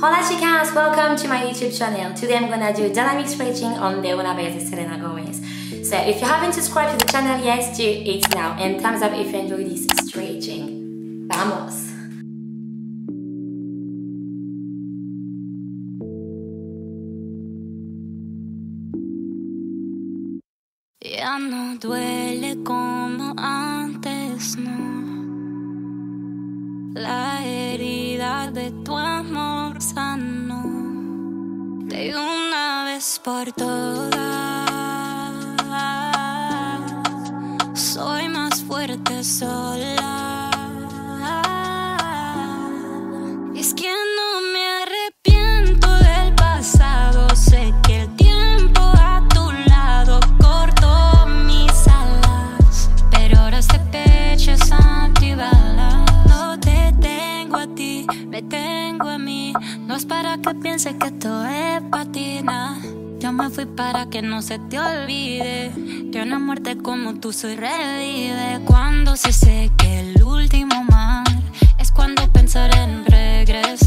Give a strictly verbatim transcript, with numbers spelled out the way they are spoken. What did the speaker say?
Hola chicas, welcome to my YouTube channel. Today I'm gonna do dynamic stretching on De Una Vez, Selena Gomez. So if you haven't subscribed to the channel yet, do it now and thumbs up if you enjoy this stretching. Vamos! Ya no duele como antes, no. La herida de tu amor sano, de una vez por todas, soy más fuerte sola, y es que no me arrepiento del pasado, sé que el tiempo a tu lado cortó mis alas, pero ahora este pecho es antibalas, no te tengo a ti, me tengo a mí. No es para que pienses que esto es patina. Yo me fui para que no se te olvide que una muerte como tú soy revive. Cuando sí sé que el último mar es cuando pensar en regresar.